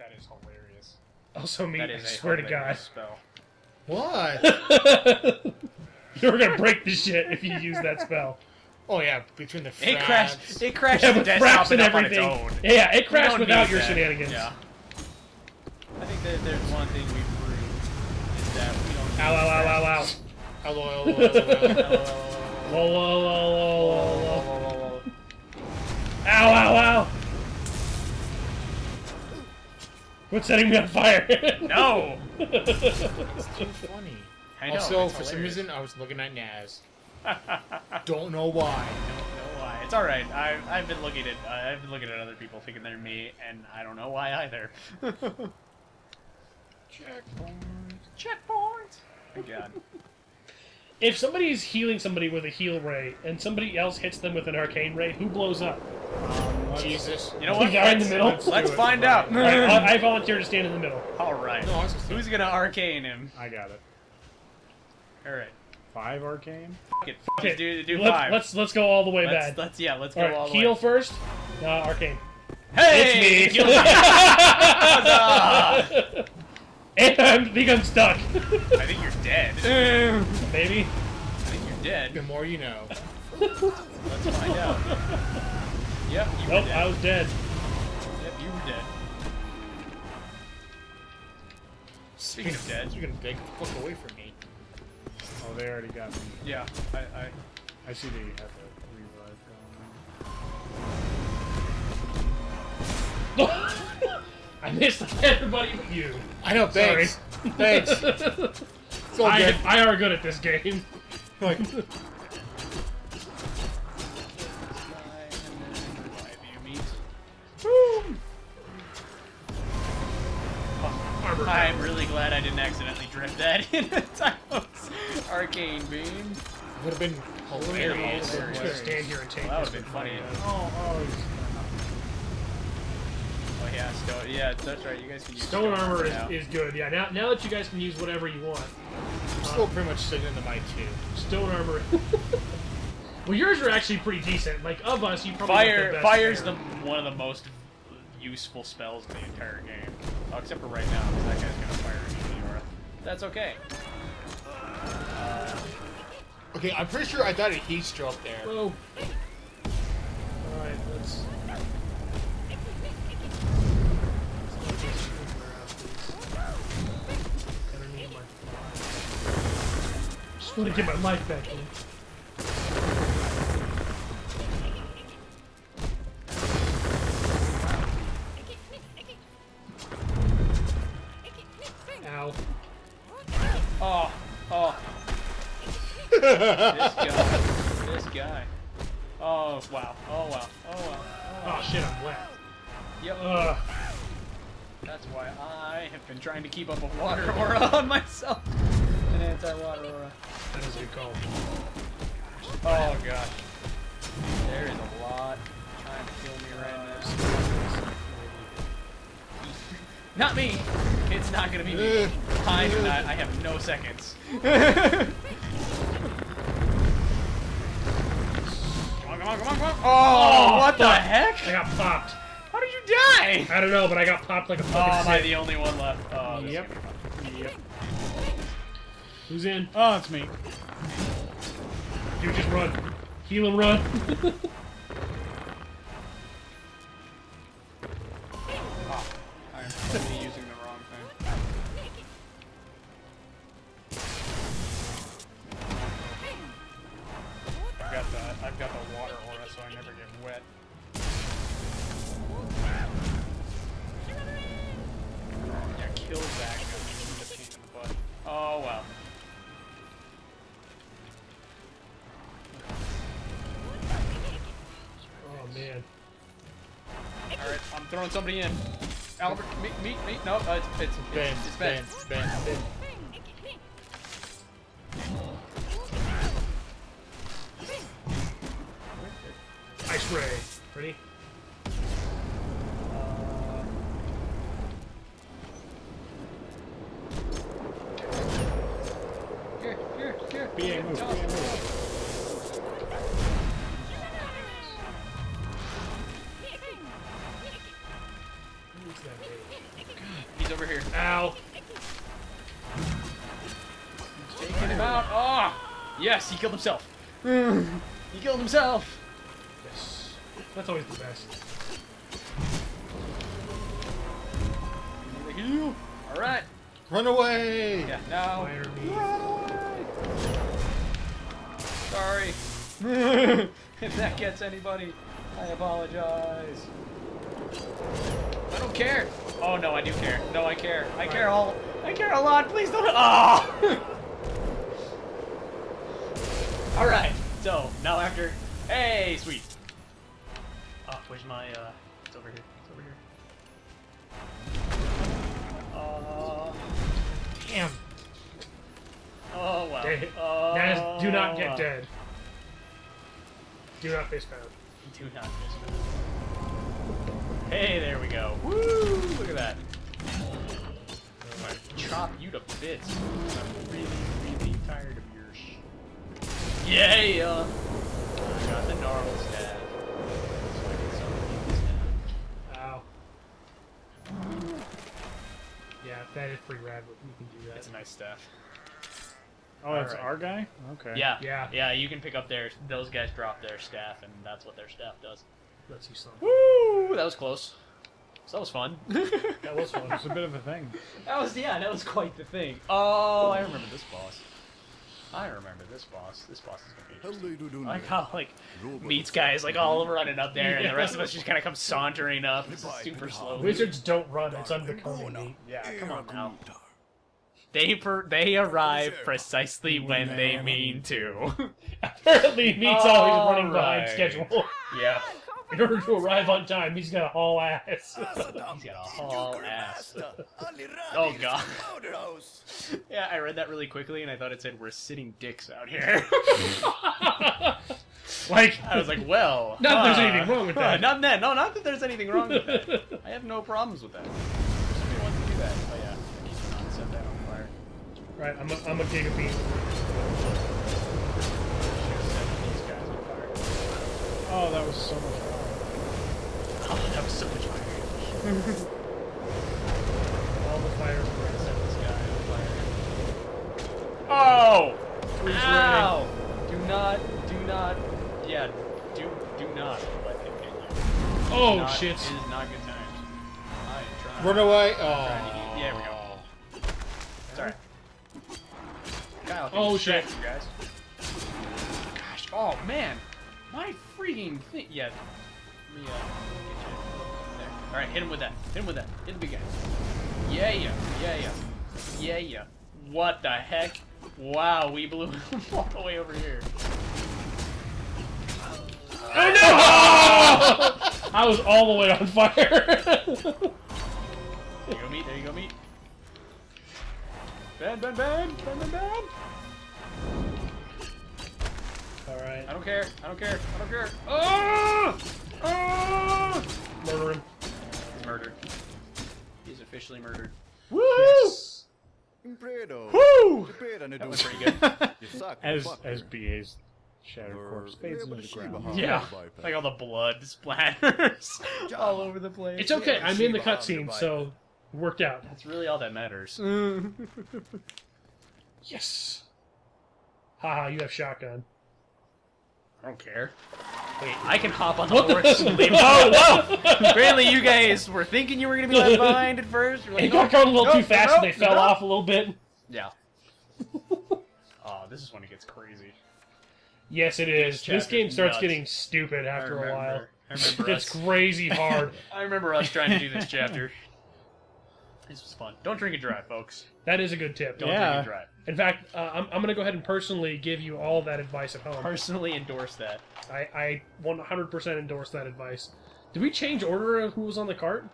That is hilarious. Also me, I swear to God. Spell. What? You're going to break the shit if you use that spell. Oh, yeah, between the fraps. It crashed yeah, the desktop and everything. On its own. Yeah, it crashed without your shenanigans. Yeah. I think that there's one thing we proved is that we don't. Ow, ow, ow, ow, ow, ow. Ow, ow, ow. What's setting me on fire? No! It's too funny. I know, also, for some reason, I was looking at Naz. Don't know why. Don't know why. It's all right. I've been looking at other people thinking they're me, and I don't know why either. Checkpoint. Checkpoint. Good God. If somebody's healing somebody with a heal ray, and somebody else hits them with an arcane ray, who blows up? Jesus. You know what? The guy in the middle. Let's find out. I volunteer to stand in the middle. All right. No, who's gonna arcane him? I got it. All right. 5 arcane? Fuck it. Fuck it. Do 5. Let's go all the way back. Let's go all the way. Heal first. Arcane. Hey! It's me. And I think I'm stuck. I think you're dead. Maybe. I think you're dead. The more you know. Let's find out. Yep, you were dead. I was dead. Yep, you were dead. Speaking of dead, you're gonna beg the fuck away from me. Oh, they already got me. Yeah, I see that you have to revive going on. I missed everybody but you. I know, thanks. Sorry. Thanks. It's all good. I are good at this game. Like... I'm really glad I didn't accidentally drift that in a Tylos arcane beam. Would have been hilarious. I'm just gonna stand here and take this. That would have been funny. Oh yeah, stone. Yeah, that's right. You guys can use stone armor is good. Yeah, now that you guys can use whatever you want. I'm still pretty much sitting in the mic too. Stone armor. Well, yours are actually pretty decent. Like of us, you probably the best. Fire's one of the most useful spells in the entire game. Oh, except for right now, because that guy's gonna fire a meteor. That's okay. Okay, I'm pretty sure I got a heat stroke there. Whoa. Alright, let's... Just want to get my life back in. This guy. Oh, wow. Oh, wow. Oh, wow. Oh, shit, I'm wet. Yep. Ugh. That's why I have been trying to keep up a water aura on myself. An anti-water aura. That is a good call. Oh, gosh. There is a lot trying to kill me right now. Not me! It's not gonna be me. I have no seconds. Come on. Oh, what the heck? I got popped. How did you die? I don't know, but I got popped like a fucking sick. Am I the only one left? Oh, yep. Who's in? Oh, it's me. Dude, just run. Heal and run. Oh, I am totally using the wrong thing. I've got the water aura, so I never get wet. Yeah, kill that guy. He's a pain in the butt. Oh, wow. Oh, man. Alright, I'm throwing somebody in. Albert, me. No, it's Ben. Ben. Ice ray. Ready? Here. BA move. Who's that? He's over here. Ow! He's taking him out. Ah! Oh, yes, he killed himself. He killed himself. Yes. That's always the best. You. All right. Run away. Yeah. Now. Sorry. If that gets anybody, I apologize. I don't care. Oh no, I do care. No, I care. I care all. I care a lot. Please don't. Oh. All right. So now after. Hey, sweet. Oh, where's my? It's over here. It's over here. Damn. Oh wow. Oh, that is, do not get dead. Do not face pound. Do not face pound. Hey, there we go. Woo! Look at that. I'm gonna chop you to bits. I'm really, really tired of your sh. Yeah. I got the gnarled staff. So I can summon this now. Ow. Yeah, that is pretty rad. You can do that. It's a nice staff. Oh, it's right. Our guy? Okay. Yeah. Yeah. Yeah, you can pick up their... Those guys drop their staff, and that's what their staff does. Let's see something. Woo! That was close. So that was fun. That was fun. It was a bit of a thing. That was... Yeah, that was quite the thing. Oh, I remember this boss. I remember this boss. This boss is going to be interesting. I like how, like, Meat's guys, like, all running up there, and the rest of us just kind of come sauntering up. It's super slow. Wizards don't run. It's unbecoming. Oh, no. Yeah, come on now. They arrive precisely when they mean to. Apparently, Meat's always running behind schedule. Yeah. In order to arrive on time, he's got a haul ass. Oh, God. Yeah, I read that really quickly, and I thought it said, we're sitting dicks out here. Like, I was like, well... Not that there's anything wrong with that. Not that. No, not that there's anything wrong with that. I have no problems with that. Somebody wants to do that, but yeah. Right, I'm a giga beast. Oh, that was so much fire. Oh, that was so much fire. All the fire spread set this guy on fire. Oh! Ow! Do not, yeah, do not let him get you. Oh, not, shit. It is not good times. I am trying. Run away! Oh. Yeah, we go. Sorry. Kyle, oh shit, you guys! Gosh, oh man, my freaking thing. Yeah, let me get you there. All right, hit him with that. Hit him with that. Hit the big guy. Yeah. What the heck? Wow, we blew him all the way over here. Oh no! Oh! I was all the way on fire. There you go, Meat. There you go, Meat. Ben. Alright. I don't care. Oh! Oh! Murder him. He's murdered. He's officially murdered. Woo! Yes. Woo! That was pretty good. as BA's shattered corpse fades into the ground. Yeah. Like all the blood splatters all over the place. It's okay, I'm in the cutscene, so... Worked out. That's really all that matters. Yes. Haha, you have shotgun. I don't care. Wait, I can hop on the horse and leave. Oh, whoa! Apparently you guys were thinking you were going to be left behind at first. Like, it got going a little too fast and they fell off a little bit. Yeah. Oh, this is when it gets crazy. Yes, it is. This game starts getting stupid after a while. It's crazy hard. I remember us trying to do this chapter. This was fun. Don't drink and drive, folks. That is a good tip. Don't drink and drive. In fact, I'm going to go ahead and personally give you all that advice at home. Personally endorse that. I 100% endorse that advice. Did we change order of who was on the cart?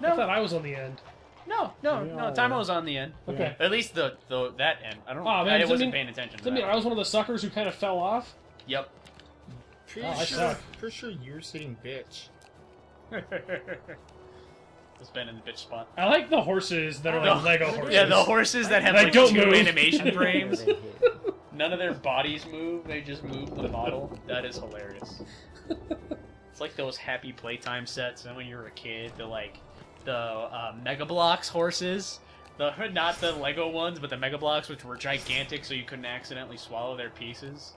No. I thought I was on the end. No. Timo was on the end. Okay. At least that end. I don't know. Oh, man, I wasn't paying attention to that. I was one of the suckers who kind of fell off? Yep. Pretty sure you're sitting bitch. It's been in the bitch spot. I like the horses that are like Lego horses. Yeah, the horses that have like two animation frames. None of their bodies move, they just move the model. That is hilarious. It's like those Happy Playtime sets, and when you were a kid, the like the Mega Bloks horses. Not the Lego ones, but the Mega Bloks, which were gigantic, so you couldn't accidentally swallow their pieces.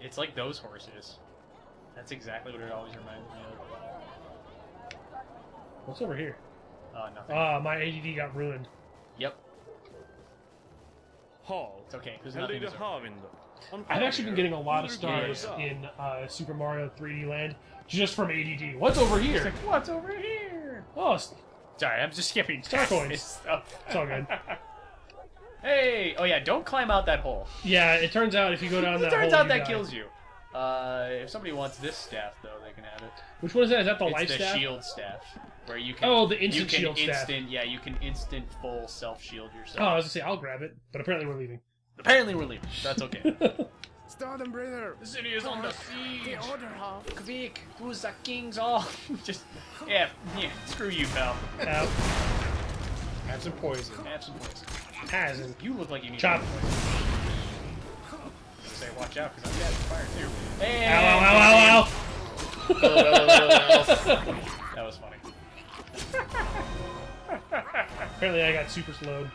It's like those horses. That's exactly what it always reminds me of. What's over here? Nothing. My ADD got ruined. Yep. It's okay, because nothing is over. I've actually been getting a lot of stars in Super Mario 3D Land just from ADD. What's over here? It's like, what's over here? Oh, sorry, I'm just skipping star coins. It's all good. Hey! Oh yeah, don't climb out that hole. Yeah, it turns out if you go down that hole, it turns out that kills you. If somebody wants this staff, though, they can have it. Which one is that? Is that the life staff? It's the shield staff, where you can. Oh, the instant shield staff. Yeah, you can instant full self shield yourself. Oh, I was gonna say I'll grab it, but apparently we're leaving. Apparently we're leaving. That's okay. Stardom, brother. The city is on the siege. The order of Kvik, who's the king's all. Just yeah. Screw you, pal. Have some poison. Have some poison. You look like you need chop. Say, watch out, because I'm getting fired too. Hey, ow! That was funny. Apparently, I got super slowed.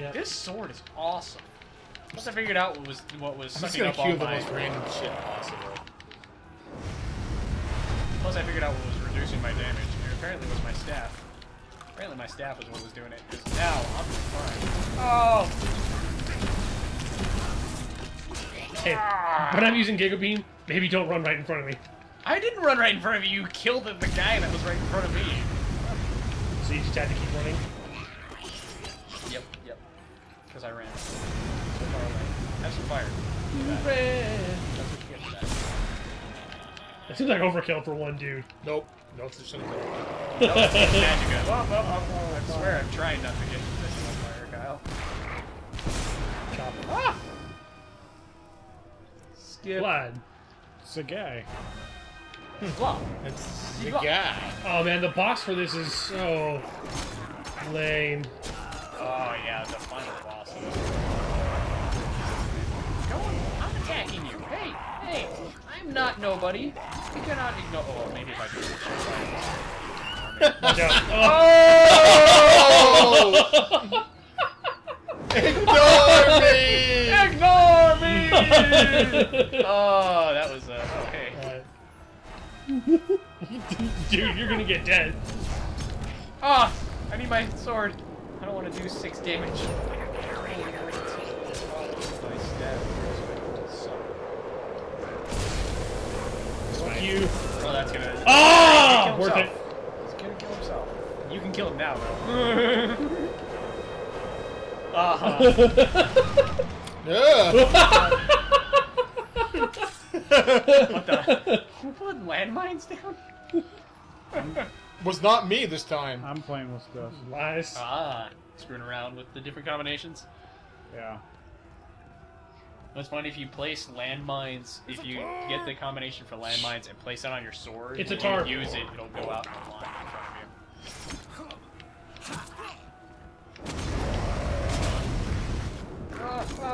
Yep. This sword is awesome. Once I figured out what was sucking up all my random shit possible. Plus, I figured out what was reducing my damage, and it apparently was my staff. Apparently, my staff was what was doing it. Because now I'm fine. Oh. Hey, but I'm using Giga Beam. Maybe don't run right in front of me. I didn't run right in front of you. You killed the guy that was right in front of me. So you just had to keep running? Yep. Because I ran so far away. Have some fire. That seems like overkill for one dude. Nope. Nope, just gonna go. Nope, magic. Well, I swear I'm trying not to get this fire, Kyle. Chop him. Ah! Blood. It's a guy. It's a guy. Oh man, the boss for this is so lame. Oh yeah, the final boss. I'm attacking you. Hey, I'm not nobody. You cannot ignore. Oh, maybe if I do. Oh! Ignore me! Ignore me! Oh, that was okay. Dude, you're gonna get dead. Ah! Oh, I need my sword. I don't want to do 6 damage. Fuck you! Oh, that's gonna. Ah! Worth it. He's gonna kill himself. You can kill him now, though. What the? Who put landmines down? Was not me this time. I'm playing with stuff. Lies. Screwing around with the different combinations. Yeah. It's funny if you place landmines, if you get the combination for landmines and place that on your sword, it's a tarp. You use it, it'll go out and line in front of you.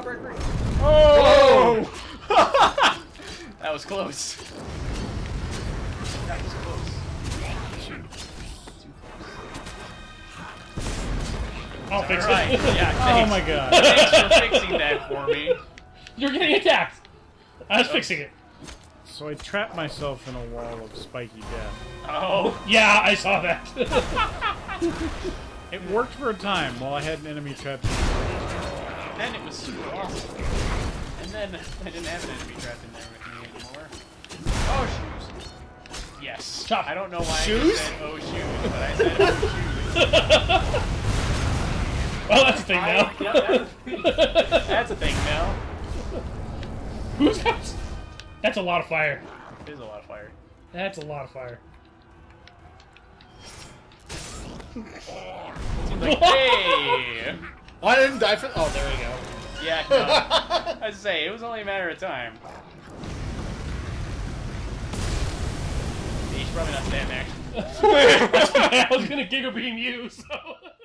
Break. Oh! That was close. That was close. Shoot. Too close. I'll fix it. Yeah, thanks. Oh my god. Thanks for fixing that for me. You're getting attacked. I was fixing it. So I trapped myself in a wall of spiky death. Oh. Yeah, I saw that. It worked for a time while I had an enemy trapped in the wall. Then it was super awesome. And then I didn't have an enemy trapped in there with me anymore. Oh, shoes. Yes. Chop. I don't know why I said oh, shoes, but I said oh, shoes. Well, that's a thing now. That's a thing now. Who's that? That's a lot of fire. It is a lot of fire. That's a lot of fire. It seems like, hey! I didn't die for. Oh, there we go. Yeah, no. I was saying, it was only a matter of time. He's probably not that action. I was gonna Giga Beam you, so.